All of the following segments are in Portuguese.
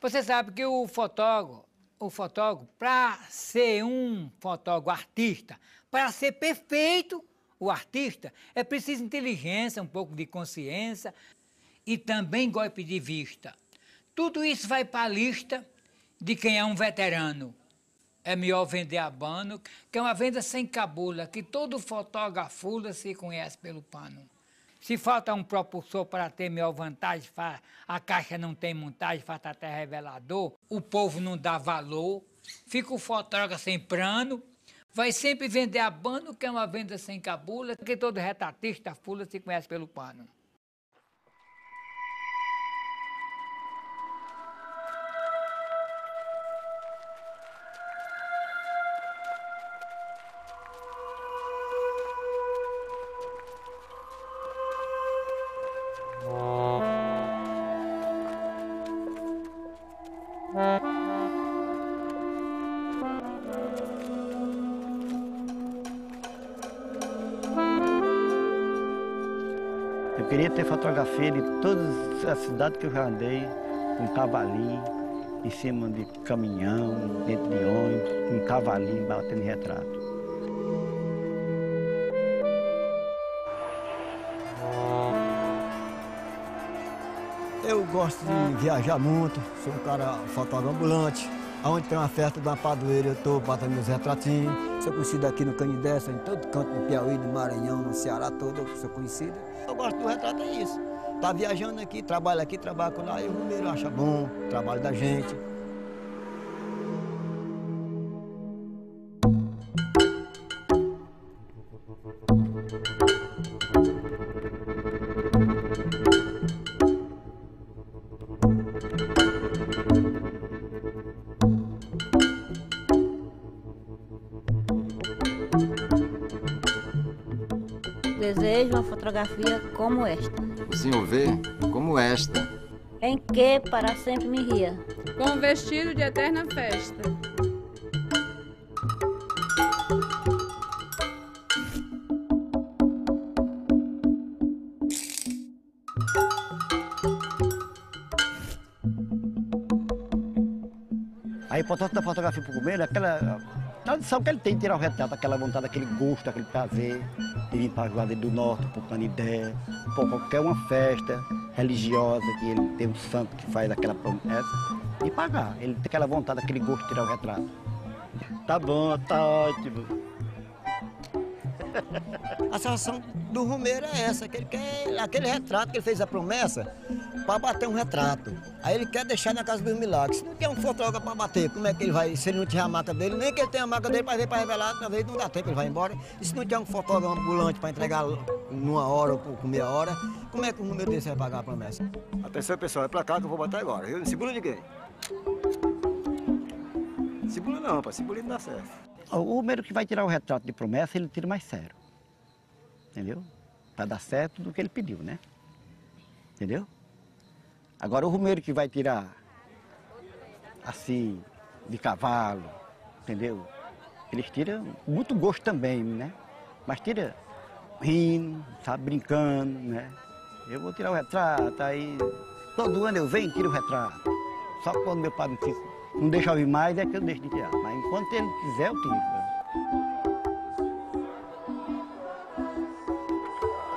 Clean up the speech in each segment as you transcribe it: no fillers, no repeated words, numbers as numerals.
Você sabe que o fotógrafo, para ser um fotógrafo artista, para ser perfeito o artista, é preciso inteligência, um pouco de consciência e também golpe de vista. Tudo isso vai para a lista de quem é um veterano. É melhor vender a bano, que é uma venda sem cabula, que todo fotógrafo se conhece pelo pano. Se falta um propulsor para ter melhor vantagem, a caixa não tem montagem, falta até revelador, o povo não dá valor, fica o fotógrafo sem plano, vai sempre vender a bando, que é uma venda sem cabula, que todo retratista fula se conhece pelo pano. Eu queria ter fotografia de todas as cidades que eu já andei, com cavalinho, em cima de caminhão, dentro de ônibus, com cavalinho batendo retrato. Eu gosto de viajar muito, sou um cara fotógrafo ambulante. Onde tem uma festa de uma padoeira, eu estou batendo meus retratinhos. Sou conhecido aqui no Canivés, em todo canto, no Piauí, no Maranhão, no Ceará todo, eu sou conhecido. Eu gosto do retrato, é isso. Tá viajando aqui, trabalha lá, e o número acha bom, o trabalho da gente. Desejo uma fotografia como esta. O senhor vê como esta. Em que para sempre me ria. Com um vestido de eterna festa. A importância da fotografia para o comer é aquela tradição que ele tem de tirar o retrato, aquela vontade, aquele gosto, aquele prazer. De vir para Juazeiro do Norte, para o Canidé, para qualquer uma festa religiosa que ele tem um santo que faz aquela promessa, e pagar. Ele tem aquela vontade, aquele gosto de tirar o retrato. Tá bom, tá ótimo. A sensação do Romeiro é essa, que ele quer aquele retrato que ele fez a promessa para bater um retrato. Aí ele quer deixar na casa dos milagres. Se não quer um fotógrafo para bater, como é que ele vai? Se ele não tiver a marca dele, nem que ele tenha a marca dele para ver, para revelar, talvez não dá tempo, ele vai embora. E se não tiver um fotógrafo ambulante para entregar numa hora ou por meia hora, como é que o Romeiro desse vai pagar a promessa? Atenção, pessoal, é para cá que eu vou bater agora, viu? Não segura ninguém. Segura não, rapaz, segura não dá certo. O Romeiro que vai tirar o retrato de promessa, ele tira mais sério. Entendeu? Para dar certo do que ele pediu, né? Entendeu? Agora, o Romeiro que vai tirar, assim, de cavalo, entendeu? Eles tiram muito gosto também, né? Mas tira rindo, sabe, brincando, né? Eu vou tirar o retrato, aí todo ano eu venho e tiro o retrato. Só quando meu padre não deixa eu ir mais, é que eu deixo de tirar. Mas enquanto ele quiser, eu tiro.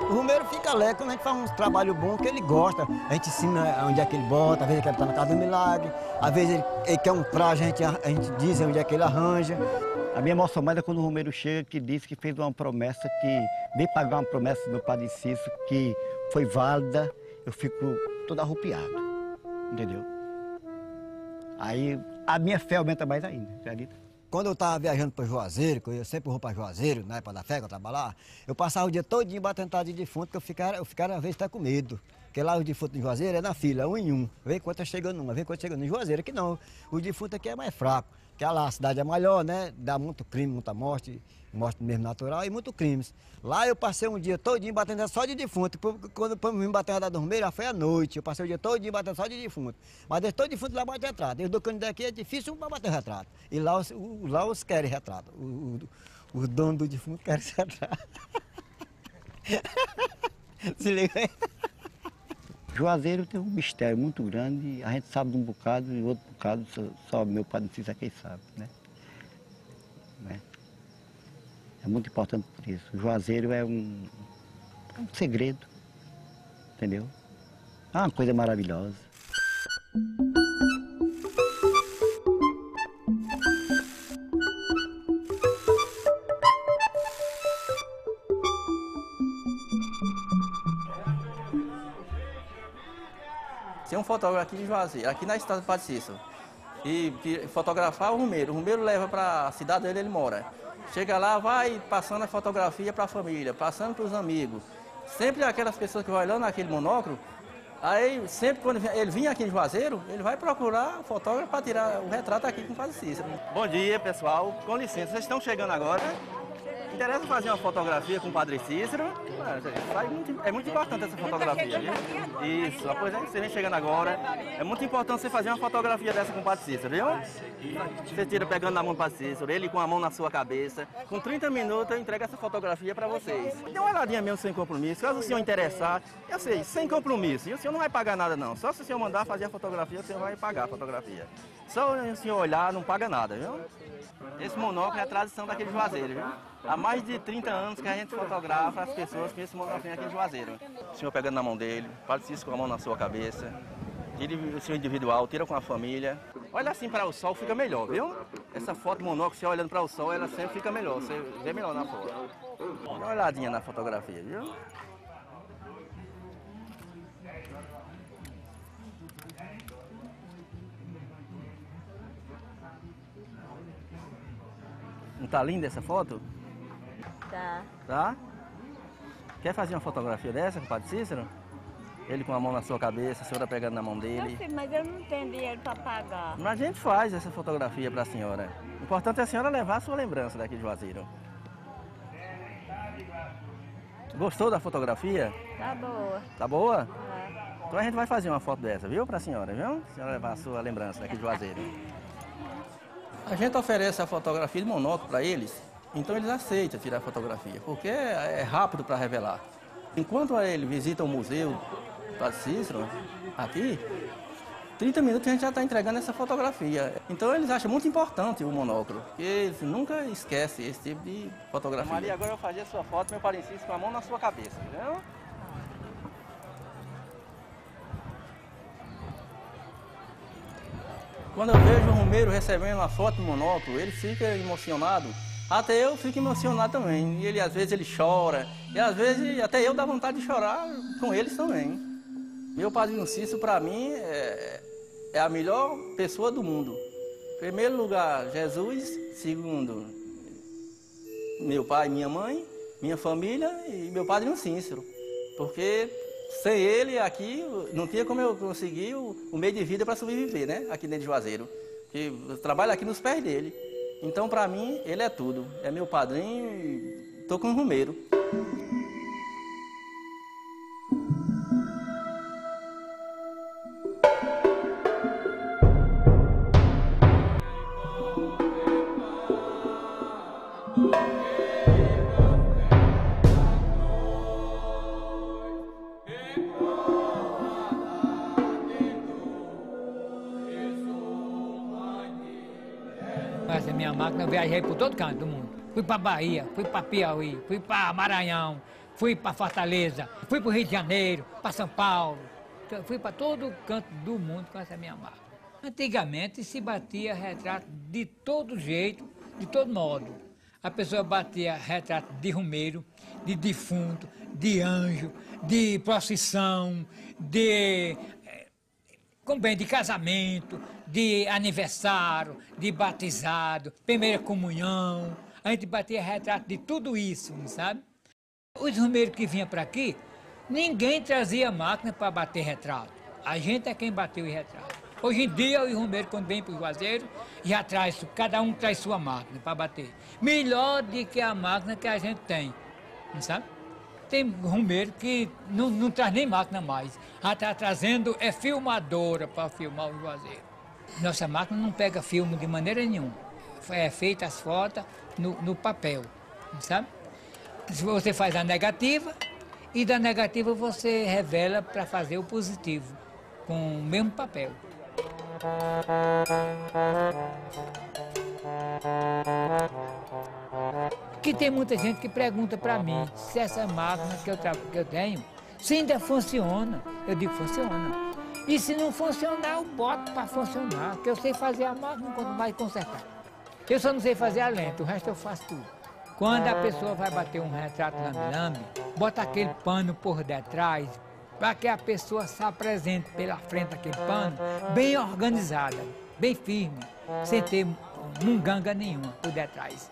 O Romeiro fica alegre quando a gente faz um trabalho bom que ele gosta. A gente ensina onde é que ele bota, às vezes ele quer botar na casa do milagre, às vezes ele quer um traje, a gente diz onde é que ele arranja. A minha emoção mais é quando o Romeiro chega que diz que fez uma promessa, que veio pagar uma promessa do Padre Cícero, que foi válida, eu fico todo arrupiado, entendeu? Aí a minha fé aumenta mais ainda, acredita? Quando eu estava viajando para Juazeiro, que eu sempre vou para Juazeiro, na época da fé, que eu trabalhava, eu passava o dia todinho batendo de defunto, que eu ficava às vezes até com medo. Porque lá os defuntos de Juazeiro é na fila, um em um. Vê quanto está chegando uma, vê quanto está chegando. Em Juazeiro aqui não, o defunto aqui é mais fraco. Porque lá a cidade é maior, né? Dá muito crime, muita morte mesmo natural e muito crimes. Lá eu passei um dia todinho batendo só de defunto. Quando eu me bateu da dormeira, foi à noite. Eu passei o dia todinho batendo só de defunto. Mas eles todo defunto lá bate retrato. Eles do Canidé aqui é difícil um para bater retrato. E lá os querem retrato. O dono do defunto quer retrato. Se liga aí. Juazeiro tem um mistério muito grande, a gente sabe de um bocado e outro bocado, só meu Padre Cícero é quem sabe, né? É muito importante por isso. O Juazeiro é um segredo, entendeu? É uma coisa maravilhosa. Tem um fotógrafo aqui de Juazeiro, aqui na estrada do Padre Cícero, e fotografar o Romeiro. O Romeiro leva para a cidade dele, ele mora. Chega lá, vai passando a fotografia para a família, passando para os amigos. Sempre aquelas pessoas que vão olhando naquele monóculo, aí sempre quando ele vinha aqui em Juazeiro, ele vai procurar o fotógrafo para tirar o retrato aqui com o Padre Cícero. Bom dia, pessoal. Com licença, vocês estão chegando agora. Interessa fazer uma fotografia com o Padre Cícero? É muito importante essa fotografia, viu? Isso, pois é, vocês vêm chegando agora. É muito importante você fazer uma fotografia dessa com o Padre Cícero, viu? Você tira pegando na mão do Padre Cícero, ele com a mão na sua cabeça. Com 30 minutos eu entrego essa fotografia para vocês. Dê uma olhadinha mesmo sem compromisso, caso o senhor interessar. Eu sei, sem compromisso, e o senhor não vai pagar nada não. Só se o senhor mandar fazer a fotografia, o senhor vai pagar a fotografia. Só o senhor olhar, não paga nada, viu? Esse monóculo é a tradição daquele Juazeiro, viu? Há mais de 30 anos que a gente fotografa as pessoas com esse monóculo aqui em Juazeiro. O senhor pegando na mão dele, o Padre Cícero com a mão na sua cabeça, tira o seu individual, tira com a família. Olha assim para o sol, fica melhor, viu? Essa foto monóculo, você olhando para o sol, ela sempre fica melhor, você vê melhor na foto. Dá uma olhadinha na fotografia, viu? Não tá linda essa foto? Tá. Tá? Quer fazer uma fotografia dessa com o Padre Cícero? Ele com a mão na sua cabeça, a senhora pegando na mão dele. Eu sei, mas eu não tenho dinheiro para pagar. Mas a gente faz essa fotografia para a senhora. O importante é a senhora levar a sua lembrança daqui de Juazeiro. Gostou da fotografia? Tá boa. Tá boa? Tá. Então a gente vai fazer uma foto dessa, viu? Para a senhora, viu? A senhora levar a sua lembrança daqui de Juazeiro. A gente oferece a fotografia de monóculo para eles, então eles aceitam tirar a fotografia, porque é rápido para revelar. Enquanto ele visita o museu Padre Cícero, aqui, 30 minutos a gente já está entregando essa fotografia. Então eles acham muito importante o monóculo, porque eles nunca esquecem esse tipo de fotografia. Maria, agora eu vou fazer a sua foto, meu Padre Cícero com a mão na sua cabeça, entendeu? Quando eu vejo o Romeiro recebendo uma foto de monóculo, ele fica emocionado. Até eu fico emocionado também. E ele, às vezes, ele chora. E, às vezes, até eu dá vontade de chorar com eles também. Meu Padre Cícero, para mim, é a melhor pessoa do mundo. Em primeiro lugar, Jesus. Segundo, meu pai, minha mãe, minha família e meu Padre Cícero. Porque... sem ele aqui, não tinha como eu conseguir o meio de vida para sobreviver, né? Aqui dentro de Juazeiro. Porque eu trabalho aqui nos pés dele. Então, para mim, ele é tudo. É meu padrinho e estou com o Romeiro. Minha máquina, eu viajei por todo canto do mundo. Fui para Bahia, fui para Piauí, fui para Maranhão, fui para Fortaleza, fui para o Rio de Janeiro, para São Paulo. Então, fui para todo canto do mundo com essa minha máquina. Antigamente se batia retrato de todo jeito, de todo modo. A pessoa batia retrato de Romeiro, de defunto, de anjo, de procissão, de... como bem, de casamento, de aniversário, de batizado, primeira comunhão. A gente batia retrato de tudo isso, não sabe? Os romeiros que vinham para aqui, ninguém trazia máquina para bater retrato. A gente é quem bateu o retrato. Hoje em dia, os romeiros, quando vêm para o Juazeiro, já traz, cada um traz sua máquina para bater. Melhor do que a máquina que a gente tem, não sabe? Tem romeiro que não traz nem máquina mais. Ela está trazendo filmadora para filmar o Juazeiro. Nossa máquina não pega filme de maneira nenhuma. É feita as fotos no papel, sabe? Você faz a negativa E da negativa você revela para fazer o positivo, com o mesmo papel. Que tem muita gente que pergunta para mim se essa máquina que eu tenho, se ainda funciona. Eu digo, funciona. E se não funcionar, eu boto para funcionar, que eu sei fazer a máquina quando vai consertar. Eu só não sei fazer a lente, o resto eu faço tudo. Quando a pessoa vai bater um retrato lambe-lambe, bota aquele pano por detrás, para que a pessoa se apresente pela frente daquele pano, bem organizada, bem firme, sem ter munganga nenhuma por detrás.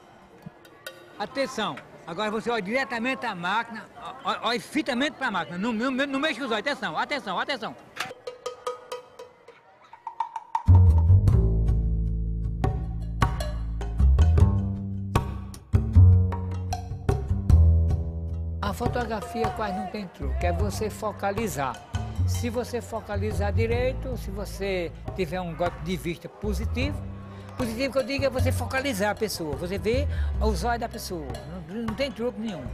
Atenção, agora você olha diretamente a máquina, olha fitamente para a máquina, não mexe com os olhos, atenção, atenção, atenção. A fotografia quase não tem truque, é você focalizar. Se você focalizar direito, se você tiver um golpe de vista positivo, positivo que eu digo é você focalizar a pessoa, você vê os olhos da pessoa, não tem truque nenhum.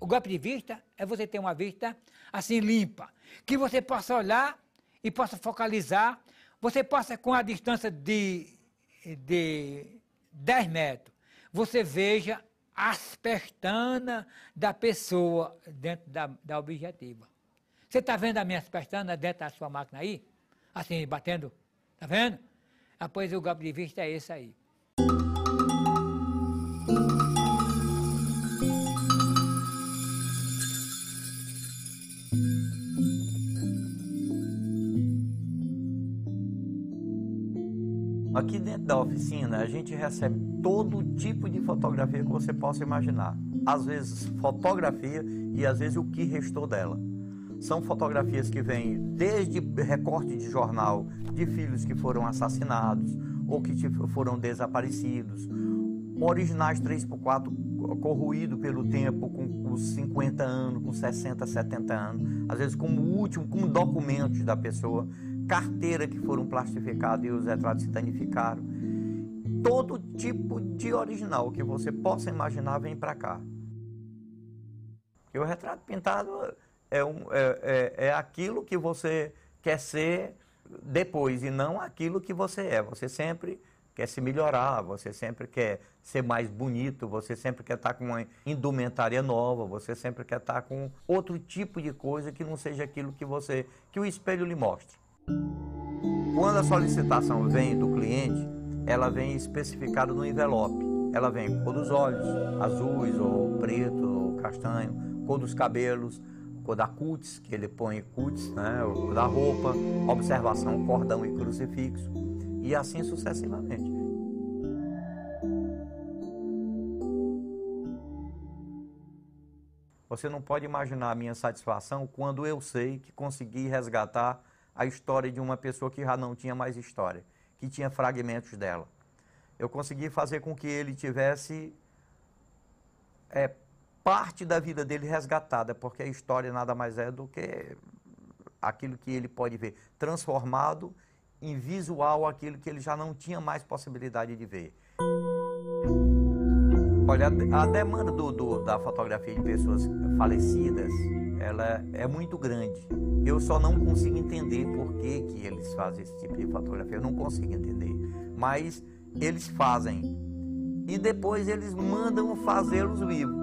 O golpe de vista é você ter uma vista assim limpa, que você possa olhar e possa focalizar, você possa com a distância de 10 metros, você veja as pestanas da pessoa dentro da objetiva. Você está vendo as minhas pestanas dentro da sua máquina aí? Assim, batendo, está vendo? Ah, pois o golpe de vista é esse aí. Aqui dentro da oficina, a gente recebe todo tipo de fotografia que você possa imaginar. Às vezes fotografia e às vezes o que restou dela. São fotografias que vêm desde recorte de jornal de filhos que foram assassinados ou que foram desaparecidos, originais 3x4 corroído pelo tempo, com 50 anos, com 60, 70 anos, às vezes como último, com documentos da pessoa, carteira que foram plastificadas e os retratos se danificaram. Todo tipo de original que você possa imaginar vem para cá. E o retrato pintado é aquilo que você quer ser depois e não aquilo que você é. Você sempre quer se melhorar, você sempre quer ser mais bonito, você sempre quer estar com uma indumentária nova, você sempre quer estar com outro tipo de coisa que não seja aquilo que o espelho lhe mostra. Quando a solicitação vem do cliente, ela vem especificada no envelope. Ela vem cor dos olhos, azuis ou preto ou castanho, cor dos cabelos, cor da cutis, que ele põe cutis, né, cor da roupa, observação, cordão e crucifixo, e assim sucessivamente. Você não pode imaginar a minha satisfação quando eu sei que consegui resgatar a história de uma pessoa que já não tinha mais história, que tinha fragmentos dela. Eu consegui fazer com que ele tivesse parte da vida dele resgatada, porque a história nada mais é do que aquilo que ele pode ver, transformado em visual aquilo que ele já não tinha mais possibilidade de ver. Olha, a demanda da fotografia de pessoas falecidas, ela é muito grande. Eu só não consigo entender por que eles fazem esse tipo de fotografia, eu não consigo entender. Mas eles fazem e depois eles mandam fazê-los vivos.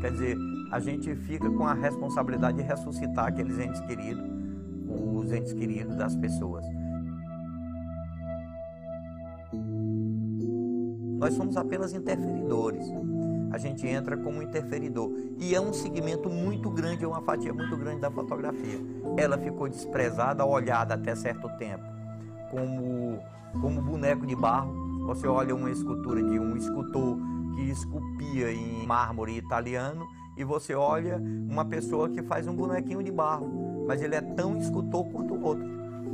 Quer dizer, a gente fica com a responsabilidade de ressuscitar aqueles entes queridos, os entes queridos das pessoas. Nós somos apenas interferidores. A gente entra como interferidor. E é um segmento muito grande, é uma fatia muito grande da fotografia. Ela ficou desprezada, olhada até certo tempo, como boneco de barro. Você olha uma escultura de um escultor que esculpia em mármore italiano e você olha uma pessoa que faz um bonequinho de barro. Mas ele é tão escultor quanto o outro.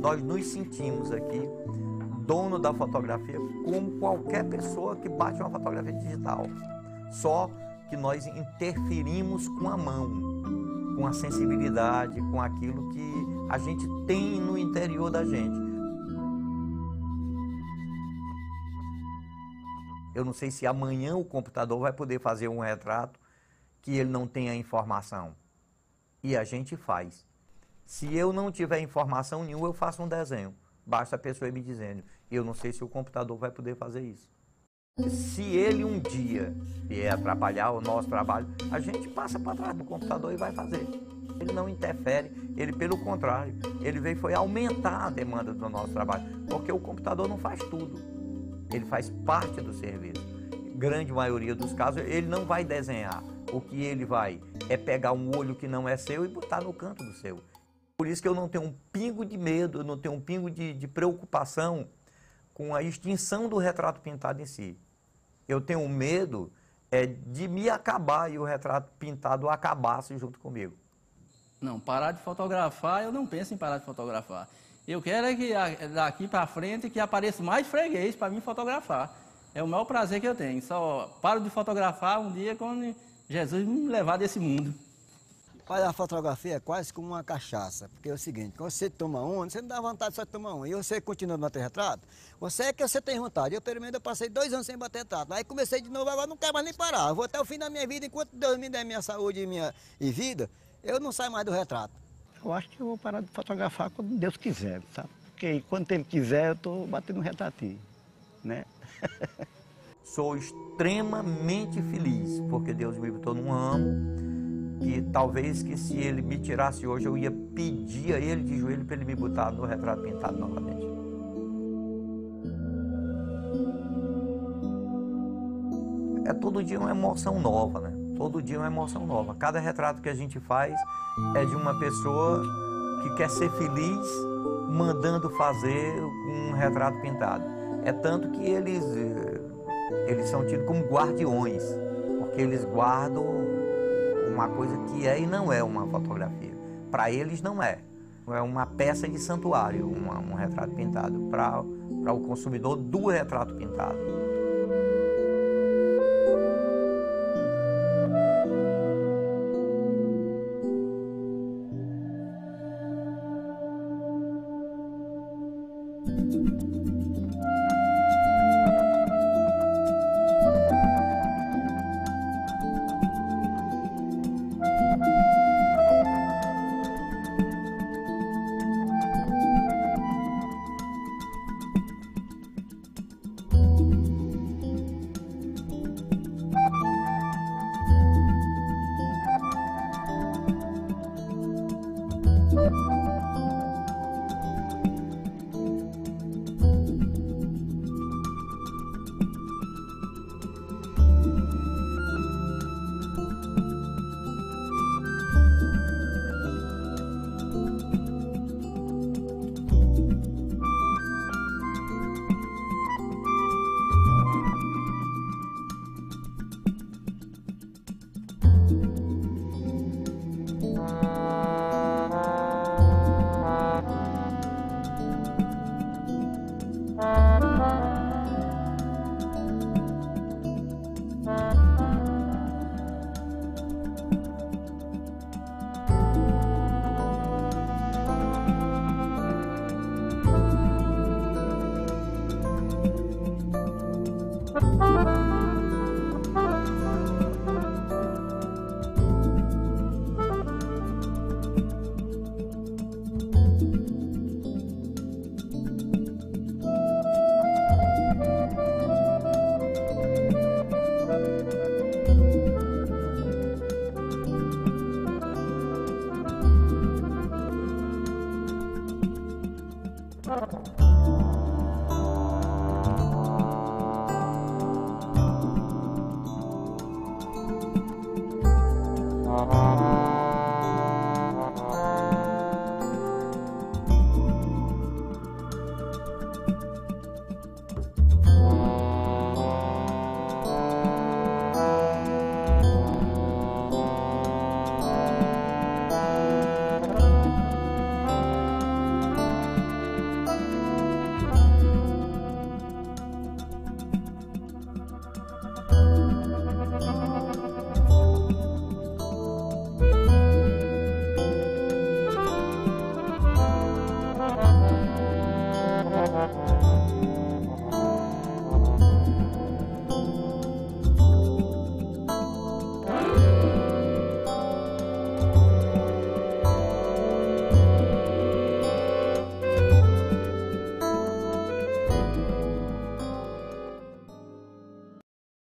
Nós nos sentimos aqui dono da fotografia como qualquer pessoa que bate uma fotografia digital. Só que nós interferimos com a mão, com a sensibilidade, com aquilo que a gente tem no interior da gente. Eu não sei se amanhã o computador vai poder fazer um retrato que ele não tenha informação. E a gente faz. Se eu não tiver informação nenhuma, eu faço um desenho. Basta a pessoa me dizendo, eu não sei se o computador vai poder fazer isso. Se ele um dia vier atrapalhar o nosso trabalho, a gente passa para trás do computador e vai fazer. Ele não interfere, ele pelo contrário, ele veio foi aumentar a demanda do nosso trabalho, porque o computador não faz tudo, ele faz parte do serviço. Grande maioria dos casos ele não vai desenhar, o que ele vai é pegar um olho que não é seu e botar no canto do seu. Por isso que eu não tenho um pingo de medo, eu não tenho um pingo de preocupação com a extinção do retrato pintado em si. Eu tenho medo de me acabar e o retrato pintado acabasse junto comigo. Não, parar de fotografar, eu não penso em parar de fotografar. Eu quero é que daqui para frente que apareça mais freguês para mim fotografar. É o maior prazer que eu tenho. Só paro de fotografar um dia quando Jesus me levar desse mundo. Olha, a fotografia é quase como uma cachaça, porque é o seguinte, quando você toma uma, você não dá vontade só de tomar uma, e você continua a bater retrato, você tem vontade. Eu, pelo menos, eu passei 2 anos sem bater retrato, aí comecei de novo, agora não quero mais nem parar, eu vou até o fim da minha vida, enquanto Deus me der minha saúde e vida, eu não saio mais do retrato. Eu acho que eu vou parar de fotografar quando Deus quiser, sabe? Porque quando ele quiser, eu estou batendo um retratinho, né? Sou extremamente feliz, porque Deus me botou num ramo, e talvez que se ele me tirasse hoje, eu ia pedir a ele de joelho para ele me botar no retrato pintado novamente. É todo dia uma emoção nova, né? Todo dia uma emoção nova. Cada retrato que a gente faz é de uma pessoa que quer ser feliz mandando fazer um retrato pintado. É tanto que eles são tidos como guardiões, porque eles guardam uma coisa que é e não é uma fotografia. Para eles não é. É uma peça de santuário, um retrato pintado, para o consumidor do retrato pintado.